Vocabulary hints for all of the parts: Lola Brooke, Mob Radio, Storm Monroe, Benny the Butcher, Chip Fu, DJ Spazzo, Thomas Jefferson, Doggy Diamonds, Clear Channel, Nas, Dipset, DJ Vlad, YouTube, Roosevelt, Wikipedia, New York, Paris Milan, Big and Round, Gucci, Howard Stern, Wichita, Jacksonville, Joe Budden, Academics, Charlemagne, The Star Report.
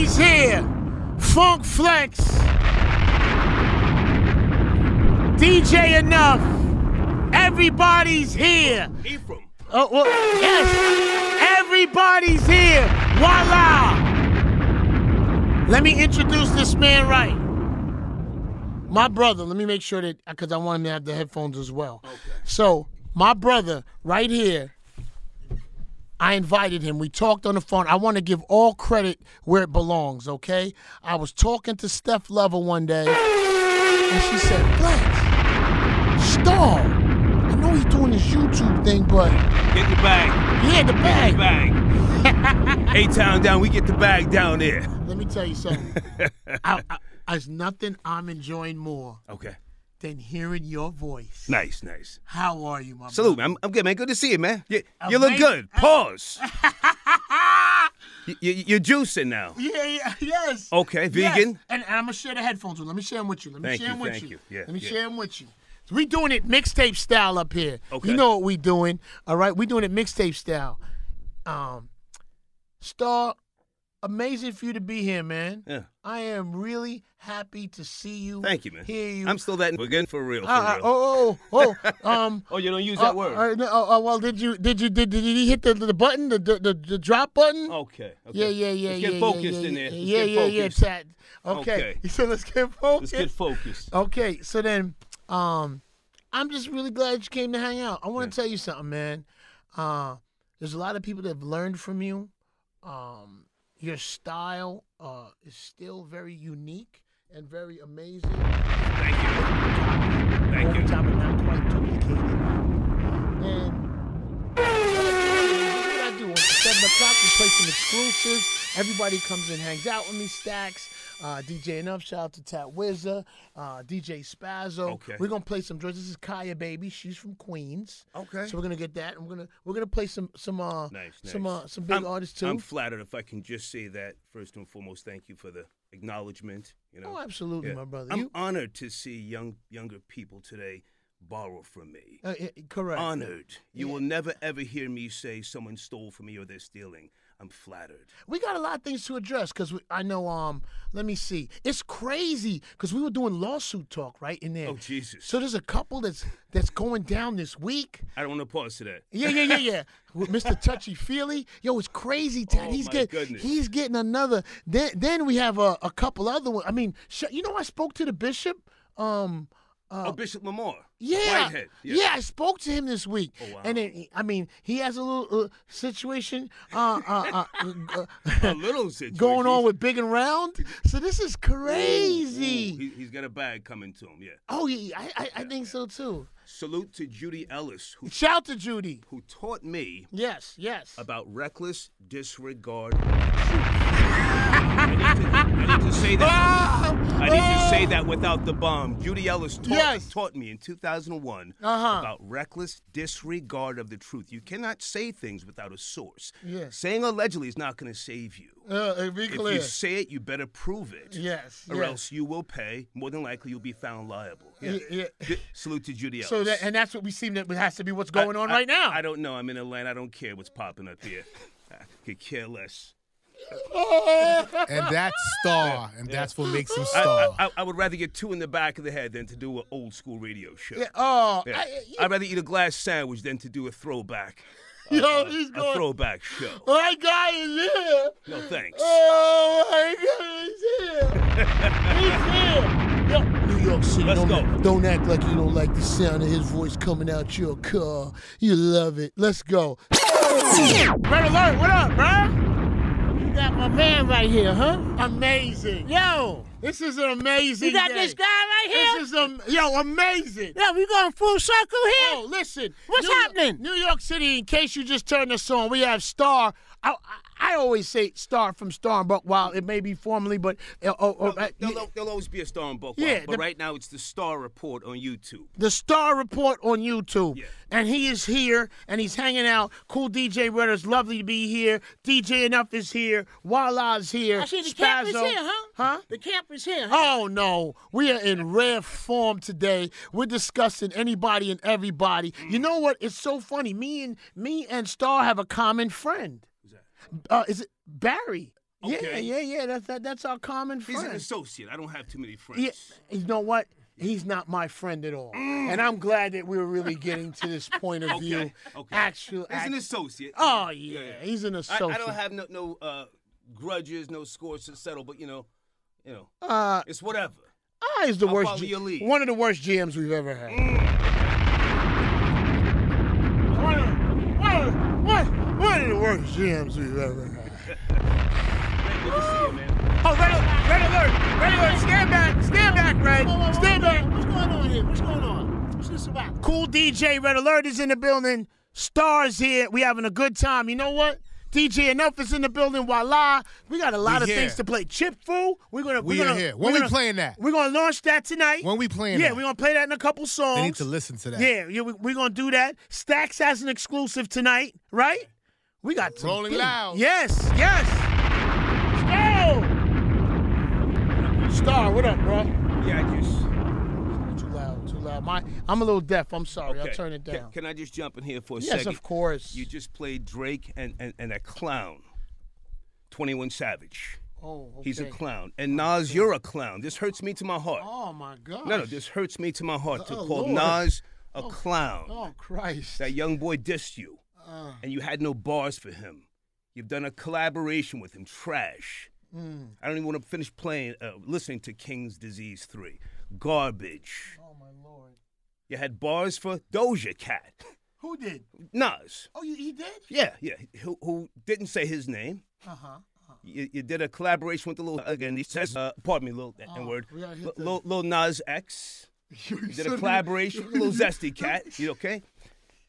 He's here. Funk Flex. DJ Enough. Everybody's here. Ephraim. Oh, well, yes. Everybody's here. Voila. Let me introduce this man right. My brother, let me make sure that, because I want him to have the headphones as well. Okay. So, my brother, right here, I invited him. We talked on the phone. I want to give all credit where it belongs, okay? I was talking to Steph Lover one day, and she said, Flex, stall. I know he's doing this YouTube thing, but... Get the bag. Yeah, the bag. Get the bag. A-Town down, we get the bag down there. Let me tell you something. There's nothing I'm enjoying more than hearing your voice. Nice, nice. How are you, my brother? Salute, man. I'm good, man. Good to see you, man. You look good. Pause. You're juicing now. Yeah, yes. Okay, vegan. Yes. And I'm going to share the headphones with you. Let me share them with you. Thank you. Yeah, Let me share them with you. So we doing it mixtape style up here. Okay. You know what we doing, all right? We doing it mixtape style. Star... Amazing for you to be here, man. Yeah. I am really happy to see you. Thank you, man. Hear you. I'm still that again for real. Oh, you don't use that word. Well, did he hit the button, the drop button? Okay. Yeah. Let's get focused in there. Okay. So let's get focused. Okay. So then, I'm just really glad you came to hang out. I want to tell you something, man. There's a lot of people that have learned from you. Your style is still very unique and very amazing. Thank you. Thank you. Over top and not quite duplicated. And what I do on 7 o'clock, we play some exclusives. Everybody comes and hangs out with me. Stacks, DJ Enough. Shout out to Tat Wizza, DJ Spazzo. Okay. We're gonna play some drugs. This is Kaya, baby. She's from Queens. Okay. So we're gonna get that, and we're gonna play some big artists too. I'm flattered if I can just say that. First and foremost, thank you for the acknowledgement. You know. Oh, absolutely, my brother. I'm honored to see younger people today borrow from me. Correct. Honored. You will never ever hear me say someone stole from me or they're stealing. I'm flattered. We got a lot of things to address because I know, let me see. It's crazy because we were doing lawsuit talk right in there. Oh, Jesus. So there's a couple that's going down this week. I don't want to pause to that. Yeah. With Mr. Touchy Feely. Yo, it's crazy, Ted. Oh, he's getting another. Then we have a couple other ones. I mean, you know, I spoke to the bishop. Bishop Lamar. Yeah. Yeah, I spoke to him this week. Oh, wow. And then, I mean, he has a little situation. A little situation. Going on with Big and Round. So this is crazy. He's got a bag coming to him, yeah. Oh, yeah, I think so, too. Salute to Judy Ellis. Shout out to Judy. Who taught me about reckless disregard. I need to say that without the bomb. Judy Ellis taught me in 2001 about reckless disregard of the truth. You cannot say things without a source. Yeah. Saying allegedly is not going to save you. If you say it, you better prove it. Yes. Or else you will pay. More than likely, you'll be found liable. Yeah. Salute to Judy Ellis. So and that's what we seem that has to be what's going on right now. I don't know. I'm in Atlanta. I don't care what's popping up here. I could care less. And that's Star, and that's what makes him Star. I would rather get two in the back of the head than to do an old school radio show. I'd rather eat a glass sandwich than to do a throwback. A throwback show. My guy is here. No thanks. Oh my God, he's here. He's here. Yo. New York City, don't act like you don't like the sound of his voice coming out your car. You love it. Let's go. Red Alert, what up, bro? You got my man right here, huh? Amazing. Yo, this is an amazing You got day. This guy right here? This is, amazing. Yeah, we going full circle here? Oh, listen. What's happening? New York City, in case you just turned us on, we have Star. I always say Star from Star and Buc Wild. It may be formally, but... there'll always be a Star and Buc Wild, but right now it's the Star Report on YouTube. The Star Report on YouTube. Yeah. And he is here, and he's hanging out. Cool DJ Redder, it's lovely to be here. DJ Enough is here. Wala's here. I see the camp is here, huh? The camp is here, huh? Oh, no. We are in rare form today. We're discussing anybody and everybody. You know what? It's so funny. Me and Star have a common friend. Is it Barry? Okay. Yeah. That's our common friend. He's an associate. I don't have too many friends. Yeah. You know what? He's not my friend at all. Mm. And I'm glad that we were really getting to this point of view. Okay. Actually, he's an associate. Oh, yeah. He's an associate. I don't have no grudges, no scores to settle, but, you know, it's whatever. He's the worst. One of the worst GMs we've ever had. One of the worst GMs we've ever had. Good to see you, man. Oh, Red Alert, stand back, Red. Stand back. What's going on here? What's this about? Cool DJ Red Alert is in the building. Stars here. We having a good time. You know what? DJ Enough is in the building. Voila. We got a lot of things to play. Chip Fu, we're gonna When we playing that? We're gonna launch that tonight. When we playing that? Yeah, we're gonna play that in a couple songs. They need to listen to that. Yeah, we're gonna do that. Stax has an exclusive tonight, right? We got Rolling Loud. Yes. Let's go. Star, what up, bro? Yeah, Too loud. I'm a little deaf. I'm sorry. Okay. I'll turn it down. Can I just jump in here for a second? Yes, of course. You just played Drake and a clown, 21 Savage. Oh, okay. He's a clown. And Nas, you're a clown. This hurts me to my heart. Oh, my God. No, this hurts me to my heart to call Lord. Nas a clown. Oh, Christ. That young boy dissed you, and you had no bars for him. You've done a collaboration with him. Trash. I don't even want to finish playing, listening to King's Disease 3. Garbage. Oh, my Lord. You had bars for Doja Cat. Who did? Nas. Oh, he did? Yeah. Who didn't say his name. You did a collaboration with the little, again, he says, pardon me, little N-word. Lil Nas X. You did a collaboration with Lil Zesty Cat. You okay?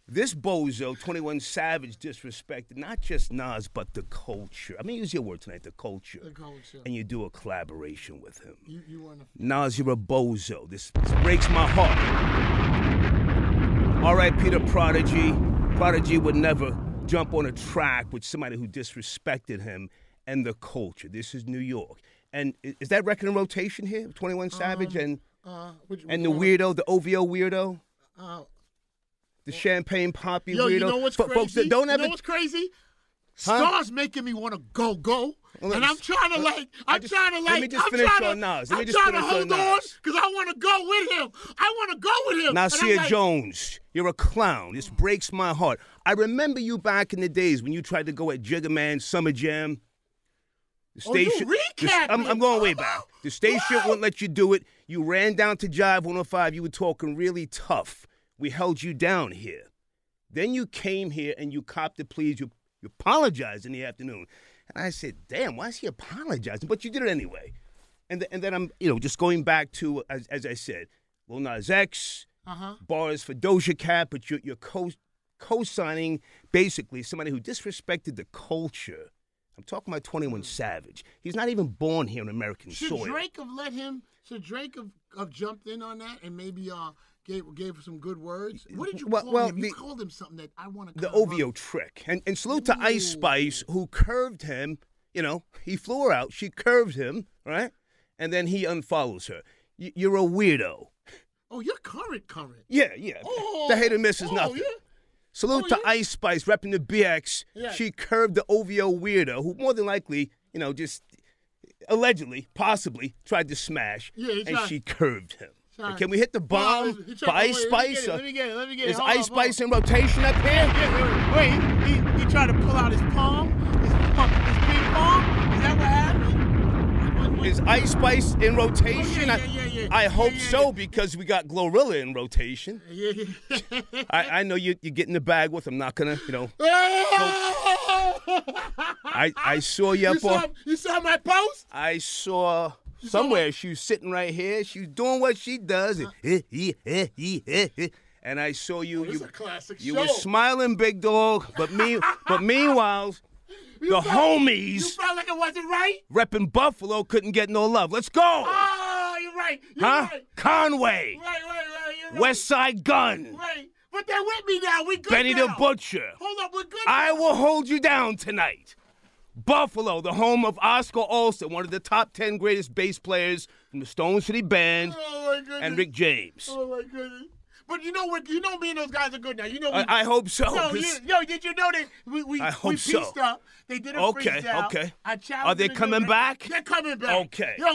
This bozo, 21 Savage, disrespected not just Nas, but the culture. I mean, use your word tonight, the culture. The culture. And you do a collaboration with him. You wanna... Nas, you're a bozo. This breaks my heart. R.I.P. to Prodigy. Prodigy would never jump on a track with somebody who disrespected him and the culture. This is New York. And is that record in rotation here, 21 Savage and the weirdo, the OVO weirdo? The champagne poppy weirdo. You know what's crazy? Folks that don't ever... You know what's crazy? Huh? Star's making me want to go. And I'm trying to like... Let me just finish on Nas. I'm trying to hold on because I want to go with him. Nasir Jones, you're a clown. This breaks my heart. I remember you back in the days when you tried to go at Jigga Man's Summer Jam. The station, I'm going way back. The station wouldn't let you do it. You ran down to Jive 105. You were talking really tough. We held you down here. Then you came here and you copped the pleas. You apologized in the afternoon. And I said, damn, why is he apologizing? But you did it anyway. And then I'm, just going back to, as I said, Lil Nas X, bars for Doja Cat, but you're co-signing basically somebody who disrespected the culture. I'm talking about 21 Savage. He's not even born here on American soil. Should Drake have jumped in on that and maybe... Gave some good words. What did you call him? You called him something that I want to call him. The OVO trick. And salute to Ice Spice, who curved him. He flew her out. She curved him, right? And then he unfollows her. You're a weirdo. Oh, you're current. Yeah. Oh, the hit and miss is nothing. Yeah. Salute to Ice Spice, repping the BX. Yeah. She curved the OVO weirdo, who more than likely, just allegedly, possibly, tried to smash. Yeah, and she curved him. Can we hit the bomb for Ice Spice? Let me get it. Is Ice Spice in rotation up here? Wait, he tried to pull out his palm, his big palm? Is that what happened? Is Ice Spice in rotation? Yeah. I hope so, because we got Glorilla in rotation. Yeah. I know you're getting the bag with him. Not going to, I saw you up on... You saw my post? I saw... Somewhere she's sitting right here. She's doing what she does. And I saw you. This is a classic show. You were smiling, big dog. But meanwhile, the homies. You felt like it wasn't right. Repping Buffalo couldn't get no love. Let's go. Oh, you're right. Conway. Right. You're right. West Side Gun. Right. But they're with me now. We good. Benny the Butcher. Hold up, we're good. I will hold you down tonight. Buffalo, the home of Oscar Olsen, one of the top 10 greatest bass players from the Stone City Band and Rick James. Oh, my goodness. But you know what? You know me and those guys are good now. You know. I hope so. Yo, did you know that we pieced up? They did a freestyle. Okay. Are they coming back? They're coming back. Okay. Yo,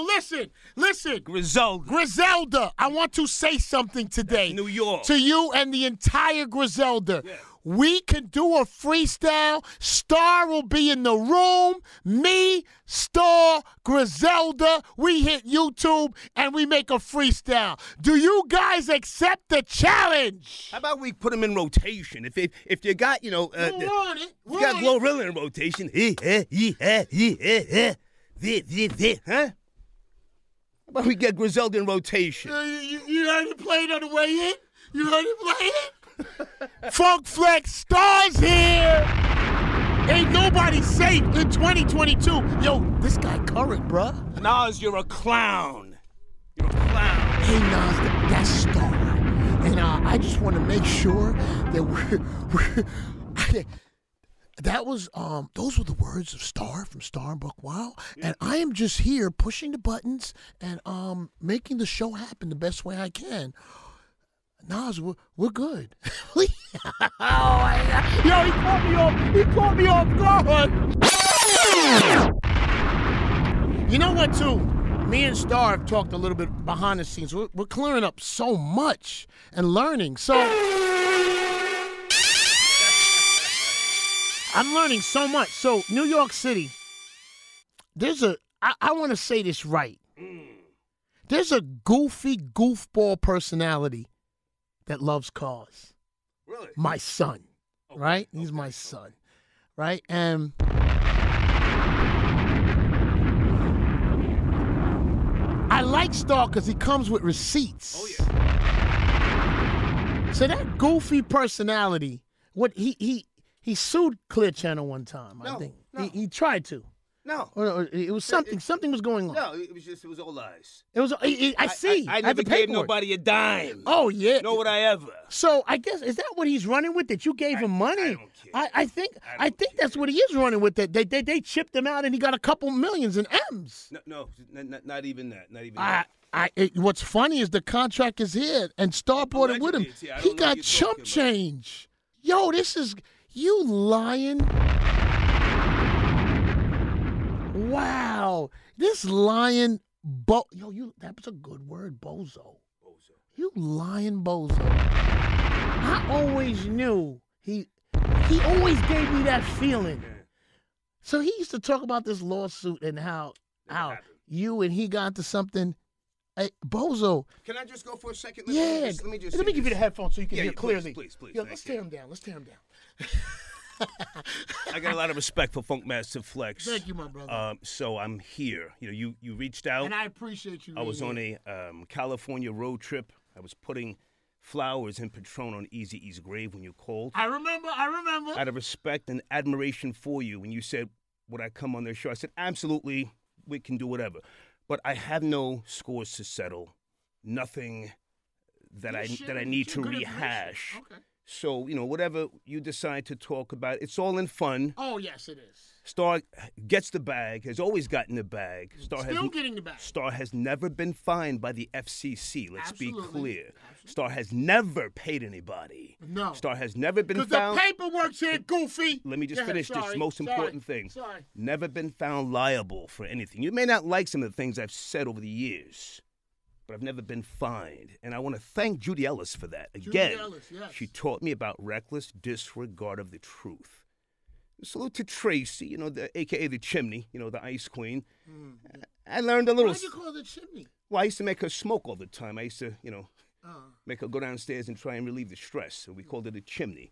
listen. Griselda, I want to say something today. That's New York. To you and the entire Griselda. Yeah. We can do a freestyle. Star will be in the room. Me, Star, Griselda. We hit YouTube and we make a freestyle. Do you guys accept the challenge? How about we put them in rotation? If you got, you got Glorilla in rotation. Huh? How about we get Griselda in rotation? You heard it played on the way in? You heard it play it? Funk Flex, Stars here. Ain't nobody safe in 2022. Yo, this guy current, bruh. Nas, you're a clown. You're a clown. Hey, Nas, that's Star. And I just want to make sure that we're that was, those were the words of Star from Star and Buc Wild. Yeah. And I am just here pushing the buttons and making the show happen the best way I can. Nas, we're good. Oh, my God. Yo, he caught me off guard. You know what, too? Me and Star have talked a little bit behind the scenes. We're clearing up so much and learning. So I'm learning so much. So New York City, there's a, I want to say this right. There's a goofy, goofball personality that loves cars. Really? My son, right? Okay. He's my son, right? And I like Star because he comes with receipts. Oh, yeah. So that goofy personality, what he sued Clear Channel one time, I think. No. He tried to. No, it was something. Something was going on. No, it was all lies. It was. I see. I never gave nobody a dime. Oh yeah. Nor would I ever. So I guess is that what he's running with? That you gave him money? I don't care. I think that's what he is running with. That they chipped him out and he got a couple millions in M's. No, not even that. Not even that. What's funny is the contract is here and Star brought it with him. Yeah, he got chump change. Yo, this is you lying. Wow, this lying yo, that was a good word, bozo. Bozo. You lying bozo. I always knew he always gave me that feeling. Yeah. So he used to talk about this lawsuit and how you and he got into something. Hey, bozo. Can I just go for a second? Let me give you the headphones so you can hear clearly. Please. Yo, let's tear him down. Let's tear him down. I got a lot of respect for Funk Master Flex. Thank you, my brother. So I'm here. You reached out, and I appreciate you. I was on a California road trip. I was putting flowers in Patron on Easy E's grave when you called. I remember. Out of respect and admiration for you, when you said, "Would I come on their show?" I said, "Absolutely, we can do whatever." But I have no scores to settle, nothing that I need to rehash. Okay. So, whatever you decide to talk about, it's all in fun. Oh, yes, it is. Star gets the bag, has always gotten the bag. Still getting the bag. Star has never been fined by the FCC, let's be clear. Absolutely. Star has never paid anybody. No. Star has never been found. Because the paperwork's here, goofy. Let me just finish this most important thing. Sorry. Never been found liable for anything. You may not like some of the things I've said over the years, but I've never been fined. And I want to thank Judy Ellis for that. Again, Judy Ellis, yes. She taught me about reckless disregard of the truth. Salute to Tracy, a.k.a. the Chimney, the Ice Queen. Mm-hmm. I learned a little... Why did you call her the Chimney? Well, I used to make her smoke all the time. I used to, make her go downstairs and try and relieve the stress. So we called her the Chimney.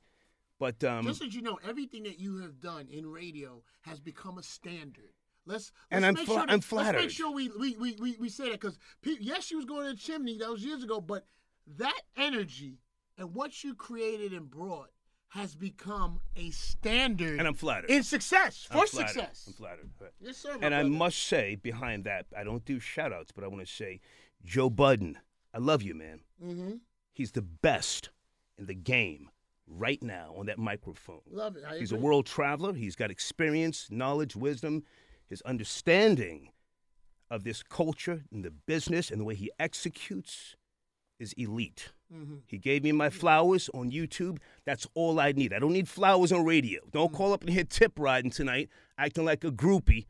But... just so you know, everything that you have done in radio has become a standard. I'm flattered. Let's make sure we say that because yes, she was going to the Chimney. That was years ago, but that energy and what you created and brought has become a standard. And I'm flattered. In success, for success. I'm flattered. Yes, sir. And I must say, behind that, I don't do shout-outs, but I want to say, Joe Budden, I love you, man. Mm-hmm. He's the best in the game right now on that microphone. Love it. He's a world traveler. He's got experience, knowledge, wisdom. His understanding of this culture and the business and the way he executes is elite. Mm-hmm. He gave me my flowers on YouTube. That's all I need. I don't need flowers on radio. Don't call up and hit tip riding tonight, acting like a groupie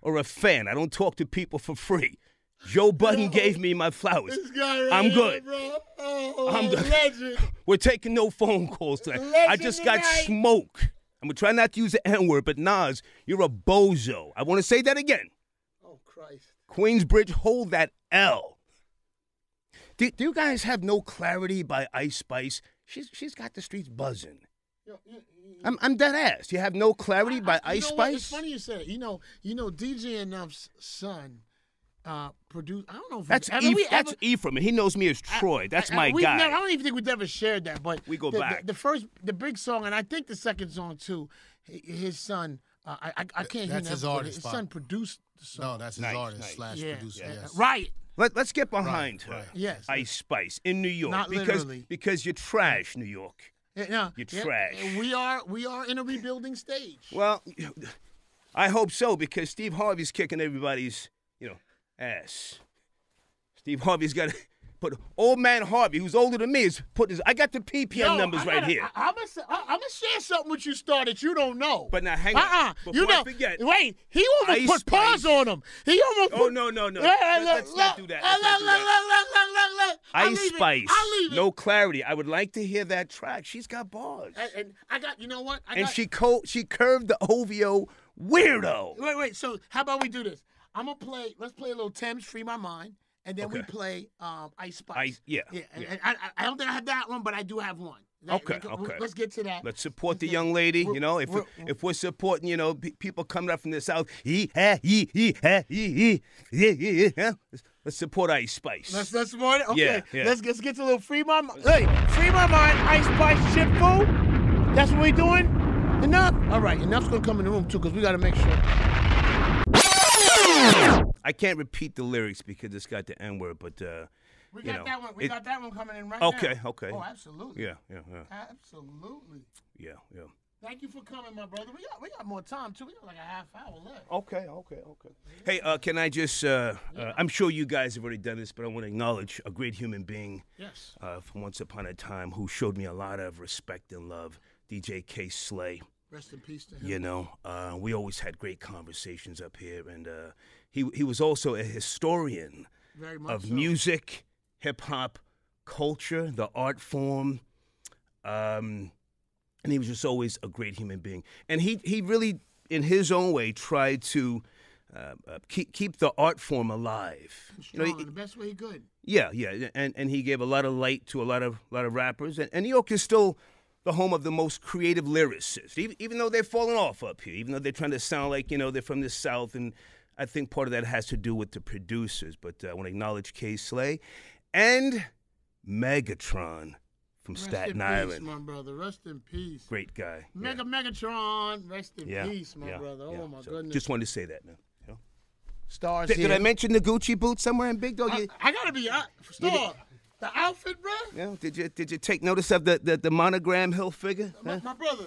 or a fan. I don't talk to people for free. Joe Budden gave me my flowers. This guy right I'm good. Here, bro. Oh, I'm good. Legend. We're taking no phone calls tonight. Legend I just got smoke. I'm going to try not to use the N-word, but Nas, you're a bozo. I want to say that again. Oh, Christ. Queensbridge, hold that L. Do you guys have No Clarity by Ice Spice? She's got the streets buzzing. I'm dead ass. You have No Clarity by Ice Spice? What? It's funny you said it. You know, DJ Enough's son produced. I don't know if that's Ephraim, and he knows me as Troy. That's my guy. I don't even think we've ever shared that, but we go back. The big song, and I think the second song too. His son. I can't hear that. His artist. His son produced the song. No, that's his artist slash producer. Yeah. Yes. Right. Let's get behind her. Yes, Ice Spice in New York. Not literally. Because you're trash, New York. No, you're trash. We are in a rebuilding stage. Well, I hope so, because Steve Harvey's kicking everybody's ass. Steve Harvey's got to put old man Harvey, who's older than me, is putting his. I got the PPM numbers right here. I'm gonna share something with you, Star, that you don't know. But now hang on. You know. Forget, wait, he almost put paws on him. He almost. Oh no. Let's not do that. Ice Spice. No Clarity. I would like to hear that track. She's got bars. And I got. You know what? She curved the OVO weirdo. Wait. So how about we do this? I'm gonna play. Let's play a little Thames, Free My Mind. And then we play Ice Spice. I don't think I have that one, but I do have one. Let's get to that. Let's support the young lady. If we're supporting, people coming up from the South. Let's support Ice Spice. Let's support it. Okay. Yeah. Let's get to a little Free My Mind. Hey, Free My Mind. Ice Spice. Chip Fu. That's what we're doing. Enough. All right. Enough's gonna come in the room too, because we gotta make sure. I can't repeat the lyrics because it's got the N-word, but we got that one. We got that one coming in right now. Okay. Oh, absolutely. Yeah. Absolutely. Yeah. Thank you for coming, my brother. We got more time too. We got like a half hour left. Okay. Hey, can I just? I'm sure you guys have already done this, but I want to acknowledge a great human being. Yes. From once upon a time, who showed me a lot of respect and love, DJ K. Slay. Rest in peace to him. We always had great conversations up here, and he was also a historian of music, hip-hop, culture, the art form, and he was just always a great human being. And he really, in his own way, tried to keep the art form alive. The best way he could. Yeah, and he gave a lot of light to a lot of rappers, and New York is still the home of the most creative lyricists, even though they've fallen off up here, even though they're trying to sound like, they're from the South, and I think part of that has to do with the producers. But I want to acknowledge K. Slay and Megatron from Staten Island. Rest in peace, my brother. Rest in peace. Great guy. Megatron, rest in peace, my brother. Oh, my goodness. Just wanted to say that now. Stars here. Did I mention the Gucci boot somewhere in Big Dog? I got to be Star. The outfit, bro? Yeah. Did you take notice of the monogram Hill figure? My brother,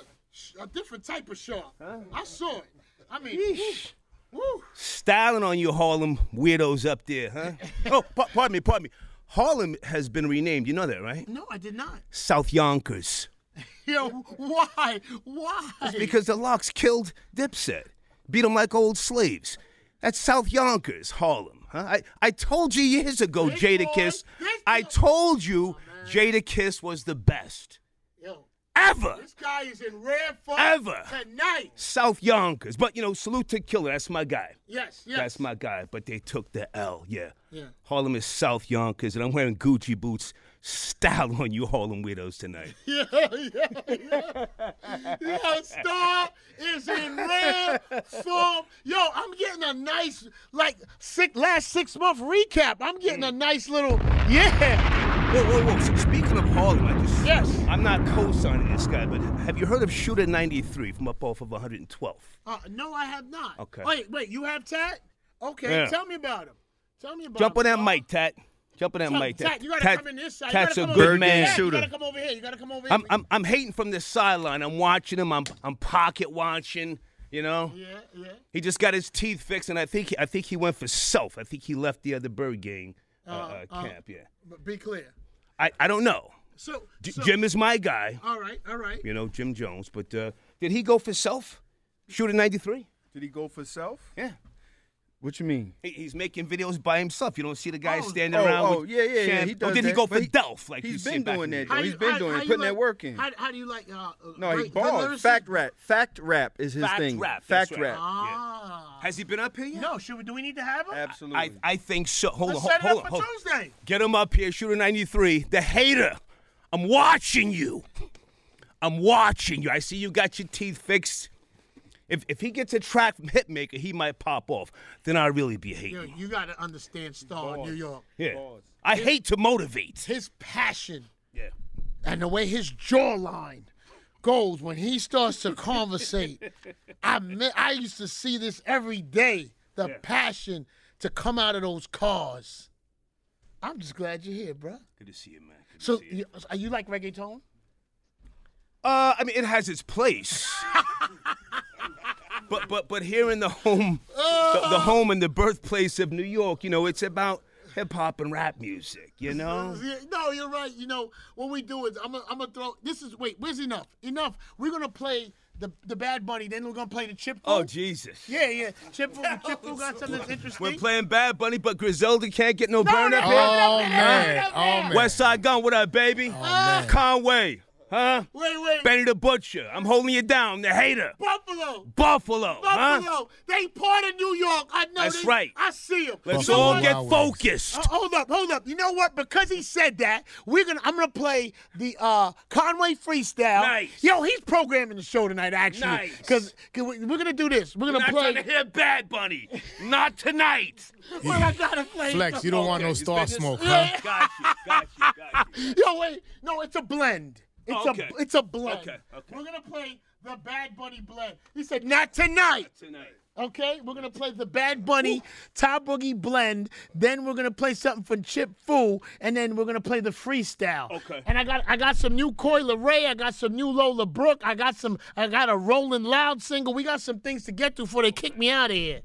a different type of shark. Huh? I saw it. I mean, woo. Styling on you Harlem weirdos up there, huh? Oh, pardon me. Harlem has been renamed. You know that, right? No, I did not. South Yonkers. Yo, why? It's because the locks killed Dipset. Beat them like old slaves. That's South Yonkers, Harlem. Huh? I told you years ago, Jadakiss. I told you Jadakiss was the best. Yo, ever. This guy is in rare form tonight. South Yonkers. But, salute to Killer. That's my guy. Yes. That's my guy. But they took the L, yeah. Harlem is South Yonkers, and I'm wearing Gucci boots. Style on you Harlem weirdos tonight. Yeah. Yo, Star is in rare form. Yo, I'm getting a nice, last 6-month recap. I'm getting a nice little, Whoa. So speaking of Harlem, I'm not co-signing this guy, but have you heard of Shooter 93 from up off of 112th? No, I have not. Okay. Wait, you have Tat? Okay, tell me about him. Jump on that mic, Tat. Jumping at Mike. Tat, you gotta come in this side. Tat's a good man. You gotta come over here. I'm hating from the sideline. I'm watching him. I'm pocket watching. Yeah. He just got his teeth fixed, and I think he went for self. I think he left the other bird gang camp, yeah. But be clear. I don't know. So, Jim is my guy. All right, all right. You know, Jim Jones. But did he go for self? Shoot in 93? Did he go for self? Yeah. What you mean? He's making videos by himself. You don't see the guy standing around. Oh, with yeah. He does he go for Delph? Like he's been doing that. He's been doing it, putting that work in. How do you like? No, he balls. Fact rap. Fact rap is his thing. Fact rap. Ah. Yeah. Has he been up here yet? No. Do we need to have him? Absolutely. I think so. Hold on. Tuesday. Get him up here. Shooter 93. The hater. I'm watching you. I see you got your teeth fixed. If he gets a track from Hitmaker, he might pop off. Then I'll really be hating. You got to understand Star New York. Yeah. I hate to motivate. His passion and the way his jawline goes when he starts to conversate. I used to see this every day, the passion to come out of those cars. I'm just glad you're here, bro. Good to see you, man. So are you like reggaeton? I mean, it has its place. But here in the home, the home and the birthplace of New York, you know, it's about hip hop and rap music, you know. No, you're right. You know what we do is I'm gonna throw. This is Where's Enough? Enough. We're gonna play the Bad Bunny. Then we're gonna play the Chip Fu. Oh Jesus. Yeah. Chip Fu got something that's interesting. We're playing Bad Bunny, but Griselda can't get no burn up here. Oh man. West Side Gun, what up, baby? Conway. Huh? Wait. Benny the Butcher. I'm holding you down. The hater. Buffalo. Huh? They part of New York. I know. That's right. I see them. Let's all get focused. Hold up. You know what? Because he said that, I'm gonna play the Conway freestyle. Nice. Yo, he's programming the show tonight, actually. Nice. Cause we're gonna do this. We're gonna play. Not trying to hear Bad Bunny. Not tonight. Well, I gotta play. Flex, you don't want no star smoke, huh? Got you. Yo, wait. No, it's a blend. It's a blend. Okay. We're going to play the Bad Bunny blend. He said, not tonight. Okay, we're going to play the Bad Bunny Top Boogie blend. Then we're going to play something from Chip Fu. And then we're going to play the freestyle. Okay. And I got some new Coi Ray. I got some new Lola Brooke. I got a Rolling Loud single. We got some things to get to before they kick me out of here.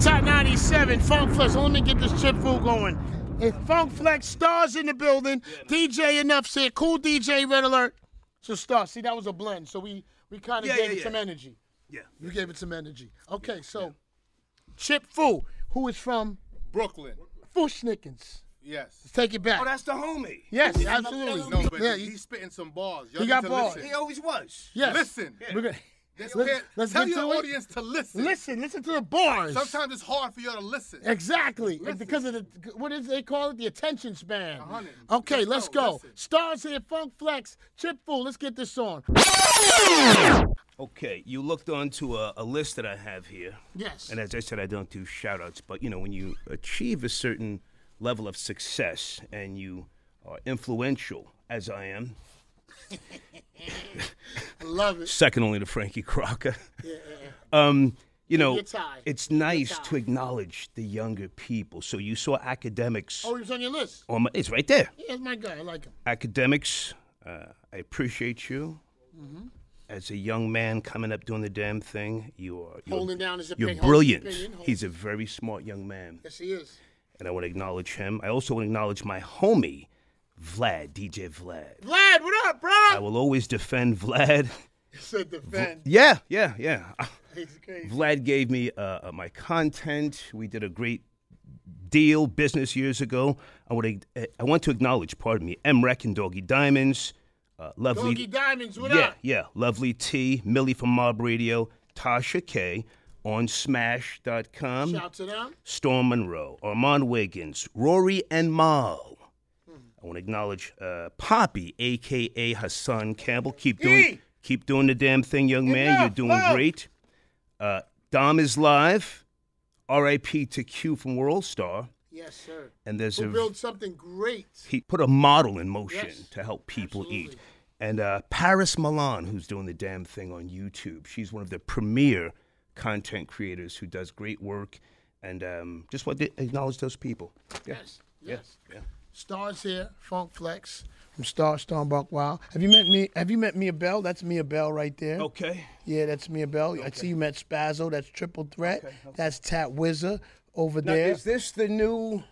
Top 97, Funk Flex. Let me get this Chip Fu going. It's Funk Flex, Stars in the building. Yeah, DJ Enough said, cool DJ, Red Alert. So Stars, see, that was a blend. So we kind of gave it some energy. Yeah. You gave it some energy. Okay, so Chip Fu, who is from? Brooklyn. Fushnikins. Yes. Let's take it back. Oh, that's the homie. Yes, absolutely. No, but he's spitting some bars. He got bars. Listen. He always was. Yes. Listen. Yeah. Let's tell your audience to listen. Listen to the bars. Sometimes it's hard for you to listen. Exactly. Listen. Because of the, what is they call it? The attention span. 100. Okay, let's go. Listen. Stars here, Funk Flex, Chip Fu. Let's get this on. Okay, you looked onto a list that I have here. Yes. And as I said, I don't do shout-outs, but, you know, when you achieve a certain level of success and you are influential, as I am, I love it. Second only to Frankie Crocker. Yeah. You know, it's nice to acknowledge the younger people. So you saw Academics. Oh, he was on your list. It's right there. Yeah, it's my guy. I like him. Academics, I appreciate you. Mm-hmm. As a young man coming up doing the damn thing, you're holding down his opinion. You're brilliant. He's a very smart young man. Yes, he is. And I want to acknowledge him. I also want to acknowledge my homie, Vlad, DJ Vlad. Vlad, what up, bro? I will always defend Vlad. You said defend? Yeah. He's crazy. Vlad gave me my content. We did a great deal business years ago. I want to acknowledge, pardon me, MREC and Doggy Diamonds. Lovely. Doggy Diamonds, what up? Yeah. Lovely T, Millie from Mob Radio, Tasha K on Smash.com. Shout to them. Storm Monroe, Armand Wiggins, Rory and Mal. I want to acknowledge Poppy, a.k.a. Hassan Campbell. Keep doing the damn thing, young man. You're doing great. Dom is live. R.I.P. to Q from World Star. Yes, sir. And there's Who built something great. He put a model in motion to help people eat. And Paris Milan, who's doing the damn thing on YouTube. She's one of the premier content creators who does great work. And just want to acknowledge those people. Yeah. Yes. Stars here, Funk Flex from Buc Wild. Have you met Mia Bell? That's Mia Bell right there. Okay. Yeah, that's Mia Bell. Okay. I see you met Spazzo. That's Triple Threat. Okay. That's Tat Wizza over there. Is this the new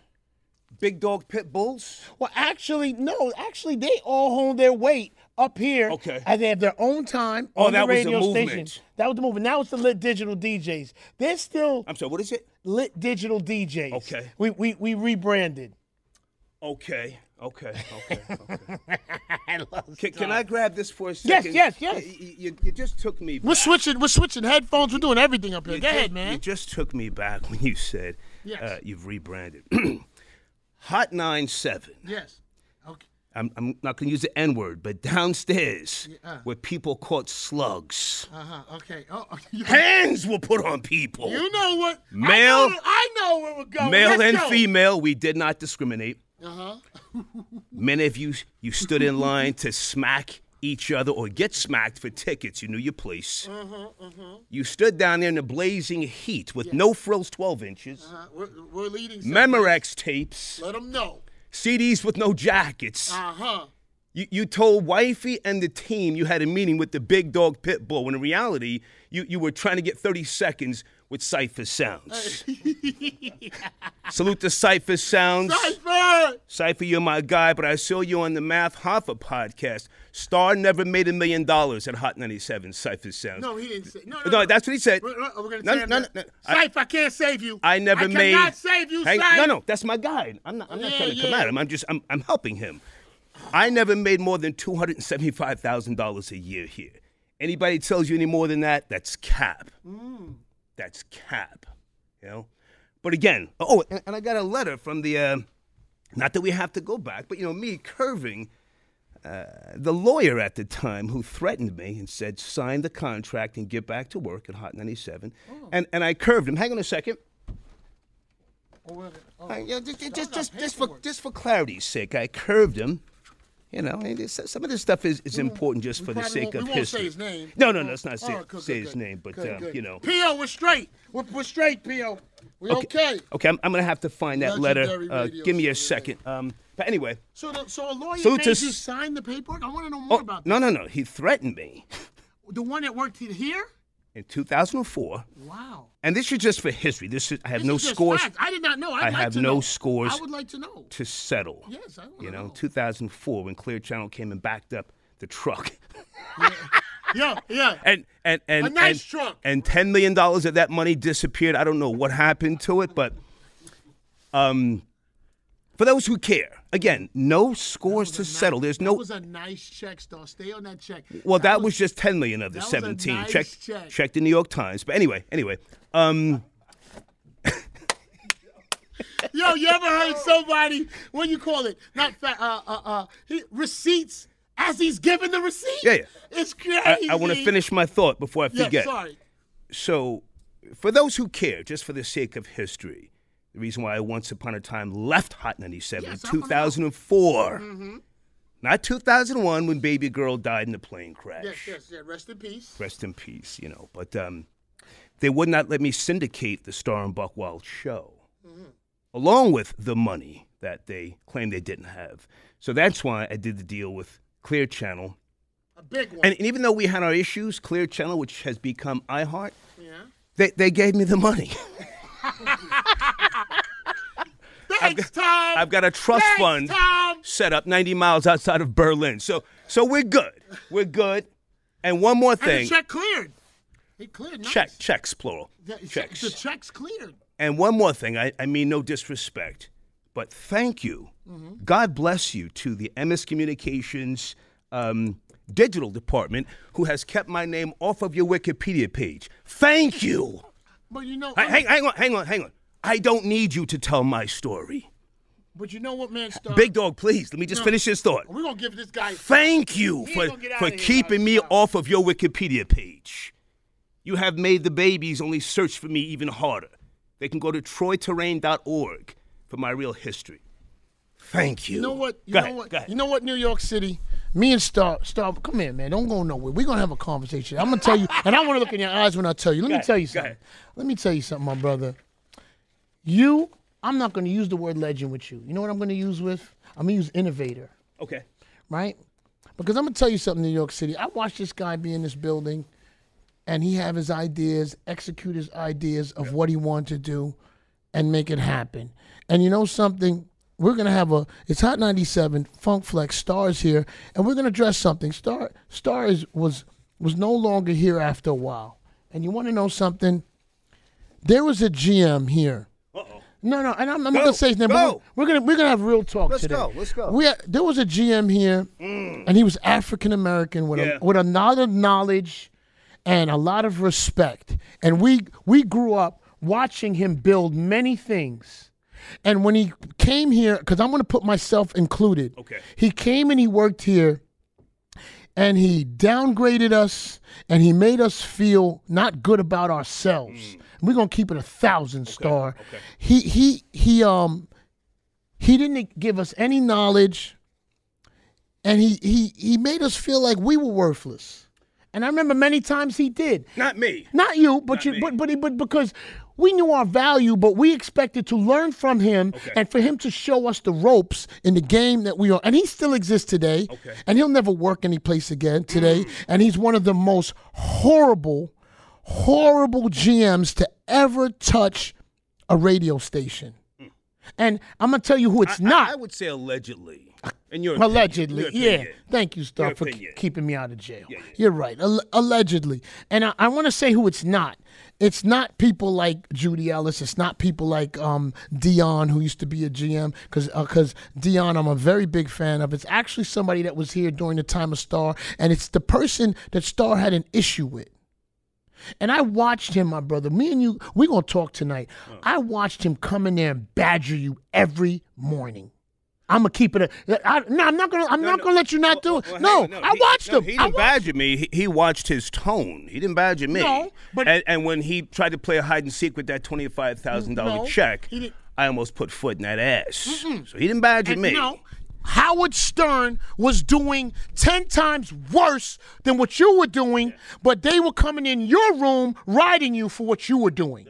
Big Dog Pit Bulls? Well, actually, no. Actually, they all hold their weight up here. Okay. And they have their own time on the radio station. That was the movement. Now it's the Lit Digital DJs. They're still... I'm sorry, what is it? Lit Digital DJs. Okay. We rebranded. Okay. Okay. I love can I grab this for a second? Yes. You just took me back. We're switching headphones. We're doing everything up here. Go ahead, man. You just took me back when you said you've rebranded. Hot 97. Yes. Okay. I'm not going to use the N-word, but downstairs where people caught slugs. Okay. Hands were put on people. You know what? Male. I know where we're going. Male and female, we did not discriminate. Many of you stood in line to smack each other or get smacked for tickets. You knew your place. You stood down there in the blazing heat with no frills 12 inches. We're leading Memorex tapes. Let them know. CDs with no jackets. You told Wifey and the team you had a meeting with the Big Dog Pitbull, when in reality, you were trying to get 30 seconds with Cypher Sounds. Salute to Cypher Sounds. Cypher! Cypher, you're my guy, but I saw you on the Math Hoffa podcast. Star never made $1 million at Hot 97, Cypher Sounds. No, he didn't say. No, that's what he said. We're gonna say Cypher, I can't save you. I cannot save you, Cypher. No, that's my guy. I'm not trying to come at him. I'm helping him. I never made more than $275,000 a year here. Anybody tells you any more than that, that's cap. That's cap, you know? But again, and I got a letter from the, not that we have to go back, but, you know, me curving, the lawyer at the time who threatened me and said, sign the contract and get back to work at Hot 97. And I curved him. Hang on a second. Just for clarity's sake, I curved him. You know, some of this stuff is important just for the sake of history. We won't say his name. No, it's not say his name, but, you know. P.O., we're straight. We're straight, P.O. We're okay. Okay, I'm going to have to find that letter. Give me a second. But anyway. So a lawyer made you sign the paperwork? I want to know more about that. No. He threatened me. The one that worked here? In 2004. Wow. And this is just for history. I have no scores. I did not know. I have no scores. I would like to know. To settle. Yes, I would. You know, 2004 when Clear Channel came and backed up the truck. Yeah. And a nice truck. And $10 million of that money disappeared. I don't know what happened to it, but for those who care. Again, no scores to settle. There's no. That was a nice check, though. Stay on that check. Well, that was just 10 million of the 17. Nice check the New York Times. But anyway. Yo, you ever heard somebody? What do you call it? Not fat. Receipts as he's giving the receipt. Yeah. It's crazy. I want to finish my thought before I forget. Yeah, sorry. So, for those who care, just for the sake of history. The reason why I once upon a time left Hot 97 in 2004. Not 2001 when baby girl died in the plane crash. Yes. Rest in peace. Rest in peace, you know. But they would not let me syndicate the Star and Buc Wild show, along with the money that they claimed they didn't have. So that's why I did the deal with Clear Channel. A big one. And even though we had our issues, Clear Channel, which has become iHeart, they gave me the money. I've got a trust fund set up 90 miles outside of Berlin. So we're good. We're good. And one more thing. And the check cleared. It cleared. Nice. Checks, plural. Checks. The check's cleared. And one more thing. I mean no disrespect, but thank you. God bless you to the MS Communications digital department who has kept my name off of your Wikipedia page. Thank you. But you know, hang on. I don't need you to tell my story. But you know what, man? Big Dog, please, let me just finish this thought. We're going to give this guy... Thank you for keeping me off of your Wikipedia page. You have made the babies only search for me even harder. They can go to troyterrain.org for my real history. Thank you. You know what? You know what, New York City? Me and Star, come here, man. Don't go nowhere. We're going to have a conversation. I'm going to tell you, and I want to look in your eyes when I tell you. Let me tell you something, my brother. I'm not going to use the word legend with you. You know what I'm going to use with? I'm going to use innovator. Okay. Right? Because I'm going to tell you something, New York City. I watched this guy be in this building, and he have his ideas, execute his ideas of what he wanted to do, and make it happen. And you know something? We're gonna have a, it's Hot 97, Funk Flex, Stars here, and we're gonna address something. Stars was no longer here after a while. And you wanna know something? There was a GM here. Uh-oh. No, and I'm not gonna say his name, but we're gonna have real talk today. Let's go. There was a GM here, and he was African American with a lot of knowledge and a lot of respect. And we grew up watching him build many things. And when he came here, because I'm going to put myself included, okay, he came and he worked here, and he downgraded us, and he made us feel not good about ourselves. And we're going to keep it 1,000 Star. Okay. He didn't give us any knowledge, and he made us feel like we were worthless. And I remember many times he did. Not me. Not you, but because we knew our value, but we expected to learn from him and for him to show us the ropes in the game that we are. And he still exists today, and he'll never work any place again today. And he's one of the most horrible, horrible GMs to ever touch a radio station. And I'm going to tell you who it's not. I would say allegedly. In your opinion. Allegedly, yeah. Thank you, Star, for keeping me out of jail. Yeah, yeah. You're right. Allegedly. And I want to say who it's not. It's not people like Judy Ellis. It's not people like Dion, who used to be a GM, because Dion I'm a very big fan of. It's actually somebody that was here during the time of Star, and it's the person that Star had an issue with. And I watched him, my brother. Me and you, we're going to talk tonight. Oh. I watched him come in there and badger you every morning. I'm gonna keep it. I'm not gonna let you not do it. I watched him. He didn't badger me. He watched his tone. He didn't badger me. No, but and when he tried to play a hide and seek with that $25,000 check, I almost put foot in that ass. So he didn't badger me. No, Howard Stern was doing 10 times worse than what you were doing, but they were coming in your room riding you for what you were doing.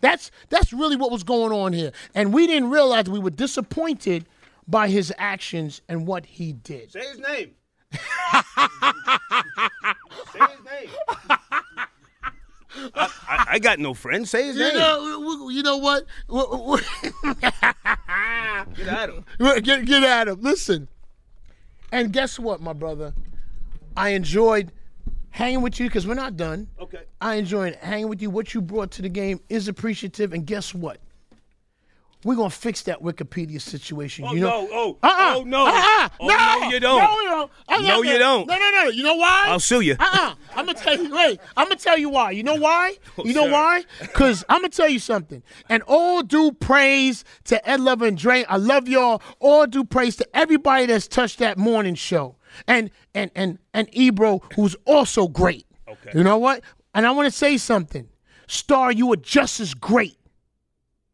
That's really what was going on here. And we didn't realize we were disappointed by his actions and what he did. Say his name. Say his name. I got no friends. Say his name. You know what? Get at him. Get at him. Listen. And guess what, my brother? I enjoyed hanging with you, because we're not done. Okay. I enjoyed hanging with you. What you brought to the game is appreciative, and guess what? We're going to fix that Wikipedia situation. No, you don't. You know why? I'll sue you. I'm going to tell you, wait, I'm going to tell you why. You know why? You know why? Because I'm going to tell you something. And all due praise to Ed Lover and Dre. I love y'all. All due praise to everybody that's touched that morning show. And Ebro, who's also great. Okay. You know what? And I want to say something. Star, you are just as great.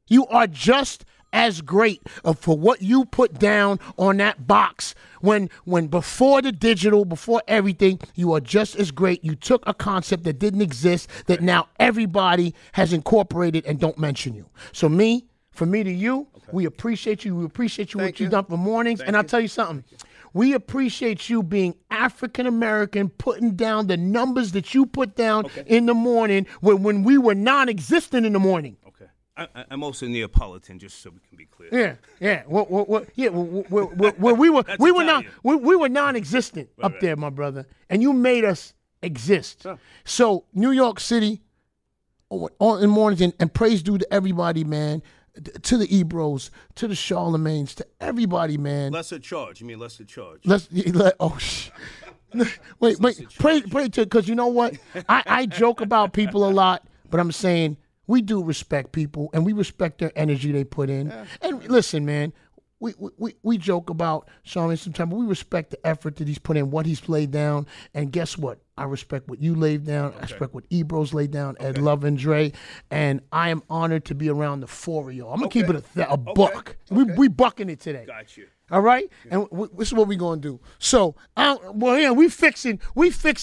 You are just as great for what you put down on that box. When before the digital, before everything, you are just as great. You took a concept that didn't exist that now everybody has incorporated and don't mention you. So me, from me to you, we appreciate you. We appreciate you what you've done for mornings. And I'll tell you something. We appreciate you being African-American, putting down the numbers that you put down in the morning when we were non-existent in the morning. Okay. I'm also Neapolitan, just so we can be clear. Yeah. We were non-existent up there, my brother, and you made us exist. Huh. So New York City, on in mornings, and praise due to everybody, man. To the Ebros, to the Charlemagnes, to everybody, man. Lesser charge. You mean lesser charge? Wait. Pray to, because you know what? I joke about people a lot, but I'm saying we do respect people, and we respect their energy they put in. Yeah. And listen, man, we joke about Charlemagne sometimes, but we respect the effort that he's put in, what he's laid down, and guess what? I respect what you laid down. I respect what Ebro's laid down, Ed Love and Dre, and I am honored to be around the four of y'all. I'm going to keep it a buck. We bucking it today. Got you. All right? Yeah. And this is what we're going to do. So, we fixing.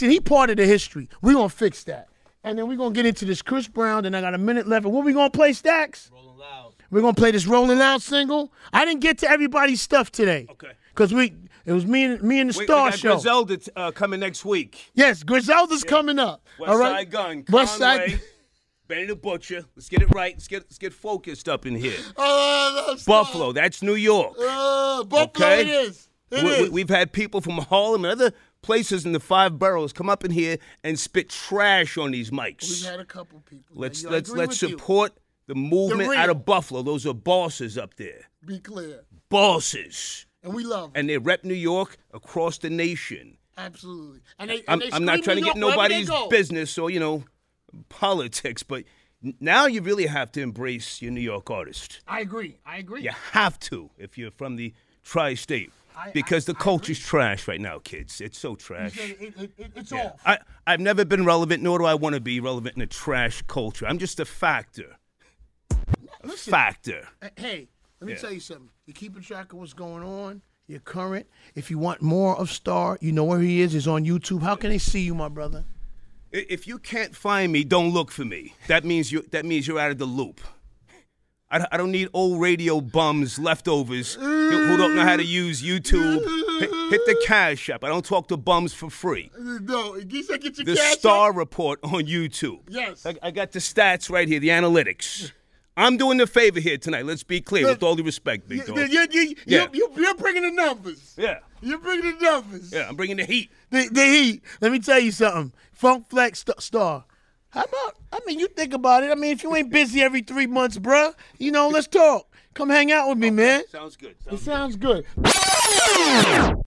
He part of the history. We're going to fix that. And then we're going to get into this Chris Brown, and I got a minute left. And what we going to play, Stacks? Rolling Loud. We're going to play this Rolling Loud single. I didn't get to everybody's stuff today. Okay. Because it was me and the Star Show. Griselda coming next week. Yes, Griselda's coming up. West Side Gun, Conway, Benny the Butcher. Let's get it right. Let's get focused up in here. Buffalo, that's New York. Buffalo, okay? It is. We've had people from Harlem and other places in the five boroughs come up in here and spit trash on these mics. We've had a couple people. Let's support the movement out of Buffalo. Those are bosses up there. Be clear. Bosses. And we love them. And they rep New York across the nation. Absolutely. And I'm not trying to get nobody's business or, you know, politics, but now you really have to embrace your New York artist. I agree. You have to if you're from the tri-state because the culture's trash right now, kids. It's so trash. It's off. I've never been relevant, nor do I want to be relevant in a trash culture. I'm just a factor. Listen, Hey, let me tell you something. You're keeping track of what's going on. You're current. If you want more of Star, you know where he is. He's on YouTube. How can they see you, my brother? If you can't find me, don't look for me. That means you're out of the loop. I don't need old radio bums, leftovers, who don't know how to use YouTube. Hit the Cash App. I don't talk to bums for free. No, you said get your the Cash App. The Star Report on YouTube. Yes. I got the stats right here, the analytics. I'm doing the favor here tonight. Let's be clear, with all due respect, big dog. You're bringing the numbers. Yeah. You're bringing the numbers. Yeah, I'm bringing the heat. The heat. Let me tell you something. Funk Flex Star. How about, I mean, you think about it. I mean, if you ain't busy every 3 months, bruh, you know, let's talk. Come hang out with me, man. Sounds good. Sounds good.